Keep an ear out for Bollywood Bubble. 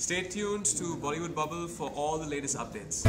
Stay tuned to Bollywood Bubble for all the latest updates.